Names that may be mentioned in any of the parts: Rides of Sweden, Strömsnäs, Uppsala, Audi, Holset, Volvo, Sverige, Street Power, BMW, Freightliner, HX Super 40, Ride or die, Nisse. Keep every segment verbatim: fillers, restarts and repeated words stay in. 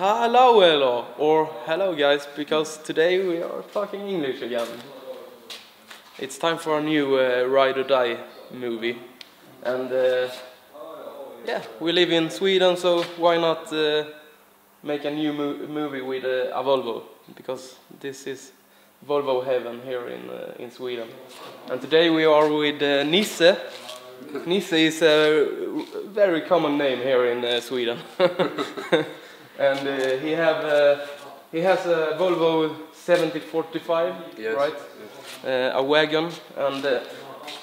Hello, hello, or hello guys, because today we are talking English again. It's time for a new uh, Ride or Die movie. And uh, yeah, we live in Sweden, so why not uh, make a new mo movie with uh, a Volvo? Because this is Volvo heaven here in, uh, in Sweden. And today we are with uh, Nisse. Nisse is a very common name here in uh, Sweden. And uh, he have uh, he has a Volvo seven forty-five, yes, right? Yes. Uh, a wagon, and uh,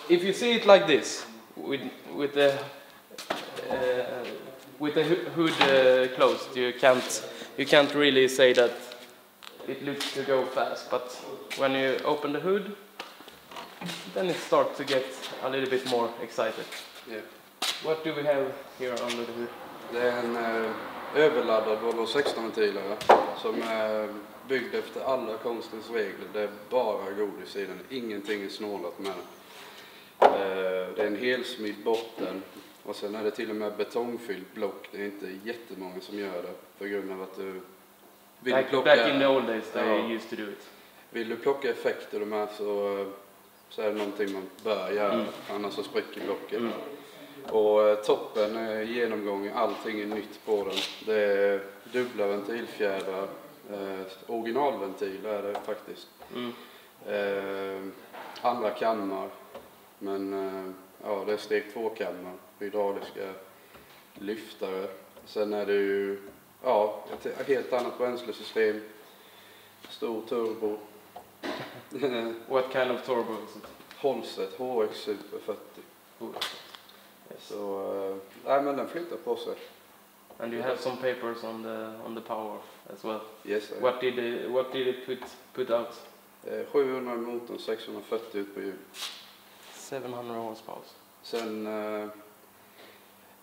if you see it like this, with with the uh, with the hood uh, closed, you can't you can't really say that it looks to go fast. But when you open the hood, then it starts to get a little bit more excited. Yeah. What do we have here under the hood? Then, uh, överladdad Volvo sexton ventilare som är byggd efter alla konstens regler. Det är bara godis i den, ingenting är snålat med den. Det är en helsmidd botten och sen är det till och med betongfyllt block. Det är inte jättemånga som gör det på grund av att du vill back, plocka... Back in the old days they ja, used to do it. Vill du plocka effekter de här så, så är det någonting man bör göra, mm. annars så spricker blocket. Mm. Och toppen, genomgången, allting är nytt på den. Det är dubbla ventilfjädrar, eh, originalventil är det faktiskt. Mm. Eh, andra kammar, men eh, ja, det är steg två kammar, hydrauliska lyftare. Sen är det ju ja, ett helt annat bränslesystem, stor turbo. What kind of turbo is it? Holset, H X Super forty. So, uh, I mean, I flipped the poster. And you have some papers on the on the power as well. Yes. I what did they, what did it put put out? Uh, sjuhundra motorn, sexhundrafyrtio ut på hjul. seven hundred horsepower. Sen uh,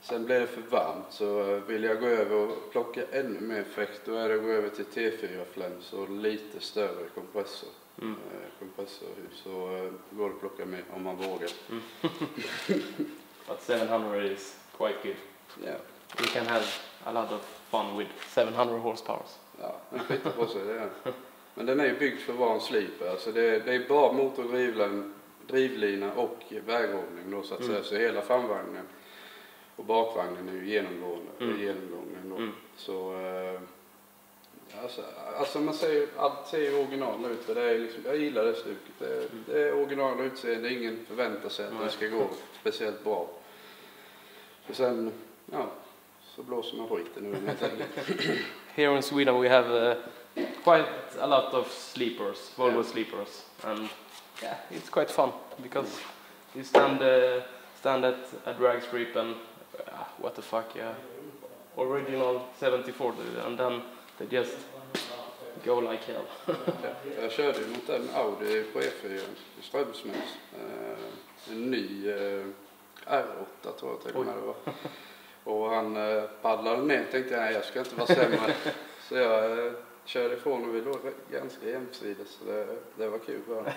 sen blev det för varmt, så uh, vill jag gå över och plocka ännu mer effekt. Då är det gå över till T fyra Flem, så lite större kompressor. Mm. Uh, kompressorhus, så uh, går det att plocka mer om man vågar. Mm. But seven hundred is quite good. Yeah. You can have a lot of fun with seven hundred horsepower. Ja, den skiter på sig, det är. Men den är ju byggd för att vara en sliper. Alltså det är, det är bara motor, drivlin, drivlina och väghållning då, så att mm. säga. Så hela framvagnen och bakvagnen är ju genomgående. Mm. genomgången då. Mm. Så, alltså, alltså man säger allt ser ju original ut. För det är liksom, jag gillar det stuket. Det, mm. det är original utseende. Ingen förväntar sig att mm. det ska gå speciellt bra. Och sen, ja, så blåser man skiten nu. Here in Sweden we have uh, quite a lot of sleepers, Volvo yeah. sleepers. And yeah, it's quite fun because mm. you stand, uh, stand at a drag strip and uh, what the fuck, yeah. Original seven forty and then det just go like hell. Ja, jag körde mot en Audi på E fyra i Strömsnäs. Eh, en ny eh, R åtta tror jag till och med det var. Och han eh, paddlade ner, tänkte jag, jag ska inte vara sämre. Så jag eh, körde ifrån och vi låg ganska jämsides, så det, det var kul bara.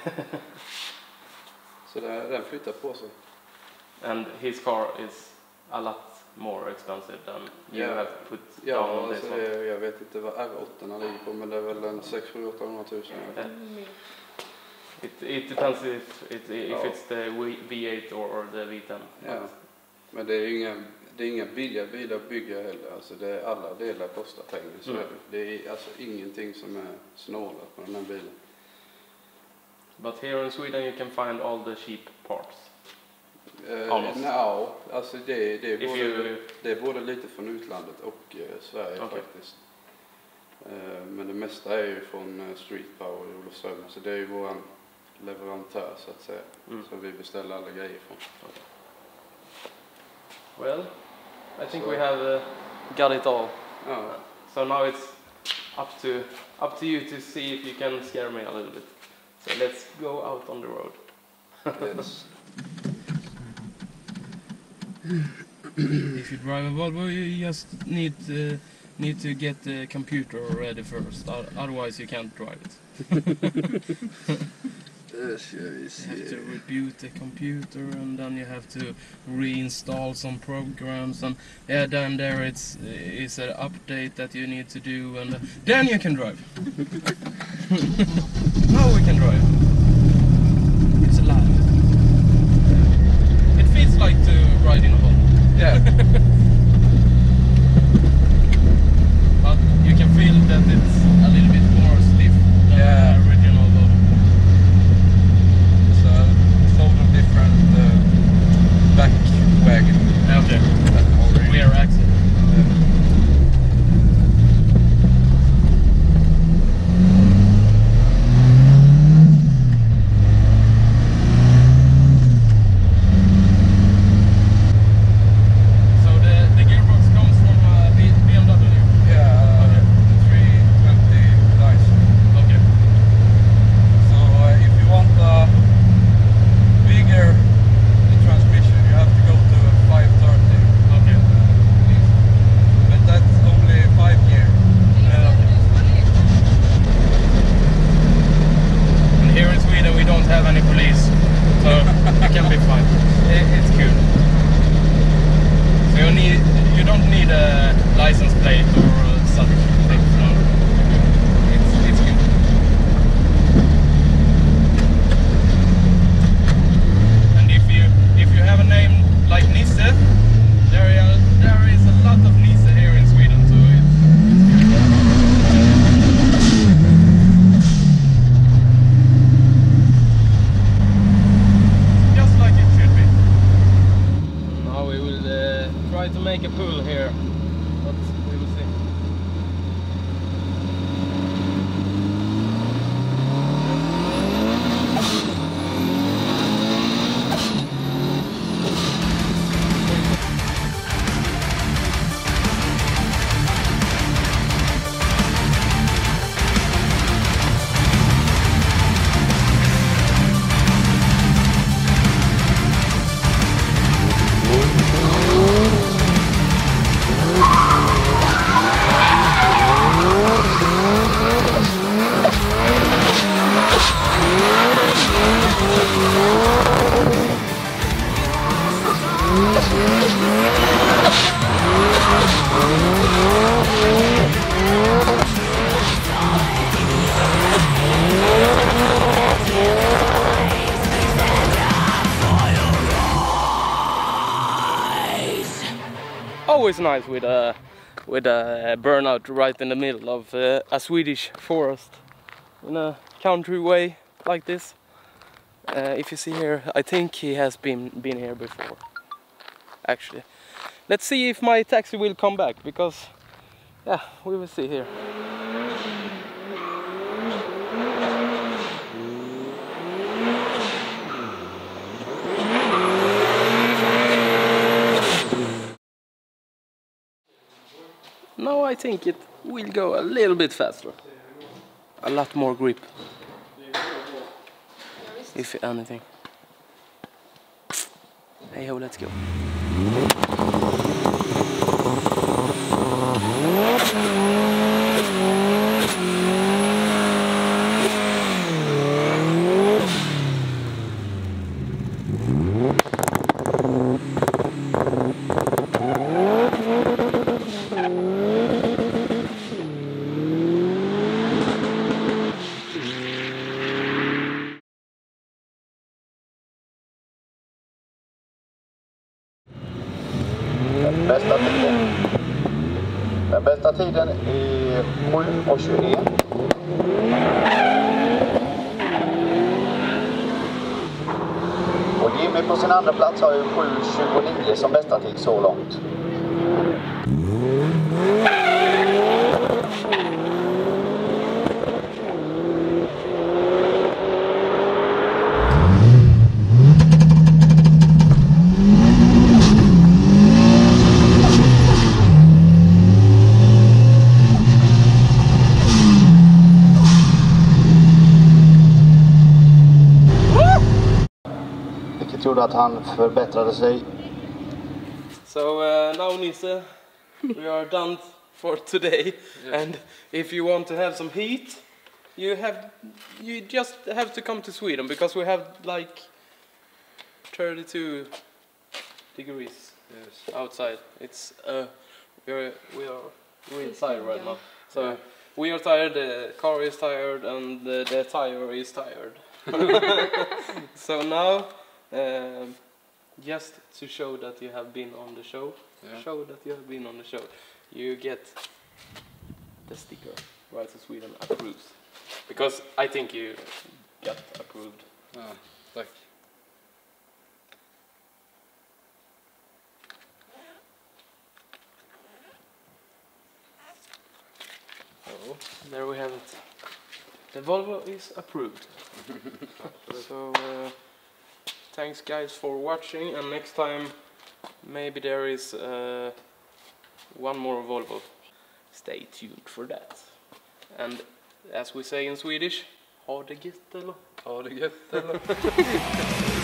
Så det, den flyttade på sig. And his car is a lot more expensive than you yeah. have put ja, down on alltså this one. Jag vet inte vad R åtta ligger på, men det är väl en sex hundra till åttahundra tusen. Yeah. It, it depends if, it, if ja. It's the V eight or, or the V ten. Ja. Men det är inga, det är inga billiga bilar att bygga heller. Alltså det är, alla delar kostar pengar. Så mm. det är alltså ingenting som är snålat på den här bilen. But here in Sweden you can find all the cheap parts. Uh, no, alltså det, det, är både, you... det är både lite från utlandet och uh, Sverige okay. faktiskt. Uh, men det mesta är ju från uh, Street Power i Uppsala, så det är ju vår leverantör så att säga, mm. som vi beställer alla grejer från. Okay. Well, I think so, we have uh, got it all. Uh. So now it's up to up to you to see if you can scare me a little bit. So let's go out on the road. Yes. If you drive a Volvo, you just need uh, need to get the computer ready first. Otherwise, you can't drive it. Yes, yeah, yes, you have yeah. to reboot the computer, and then you have to reinstall some programs, and yeah, down there it's it's an update that you need to do, and then you can drive. Now we can drive. It's alive. It feels like to ride in a Volvo. Yeah. But you can feel that it's a little bit more stiff than yeah. the original. Different uh, back wagon. Okay. Back rear axle. So the, the gearbox comes from uh, B M W? Yeah, okay. three twenty Dyson. Okay. So uh, if you want uh, bigger the transmission, you have to go to five thirty. Okay. But that's only five gear. Uh, and here in Sweden we don't have any police, so it can be fine. It, it's cool. So you need, you don't need a license plate or such things. No. It's it's good. Have a name like Nisse. There, are, there is a lot of Nisse here in Sweden, so it's just like it should be. Now we will uh, try to make a pool here, but we will see. Always nice with a with a burnout right in the middle of uh, a Swedish forest in a country way like this. Uh, if you see here, I think he has been been here before. Actually, let's see if my taxi will come back, because yeah, we will see here. No, I think it will go a little bit faster. A lot more grip. If anything. Hey ho, let's go. Den bästa tiden är sju och tjugoett. Och Jimmy på sin andra plats har ju sju tjugonio som bästa tid så långt. Att han förbättrade sig. So uh, now Nisse, we are done for today, yeah. And if you want to have some heat, You have, you just have to come to Sweden because we have like thirty-two degrees yes. outside. It's uh, we are we are really tired right now. So yeah. we are tired. The car is tired, and the, the tire is tired. So now, um, just to show that you have been on the show, yeah. show that you have been on the show, you get the sticker. Rides of Sweden approves. Because I think you got approved. Ah, tack. So, there we have it. The Volvo is approved. So, uh, thanks guys for watching, and next time maybe there is uh, one more Volvo. Stay tuned for that. And as we say in Swedish, ha det gött eller? Ha det gött eller?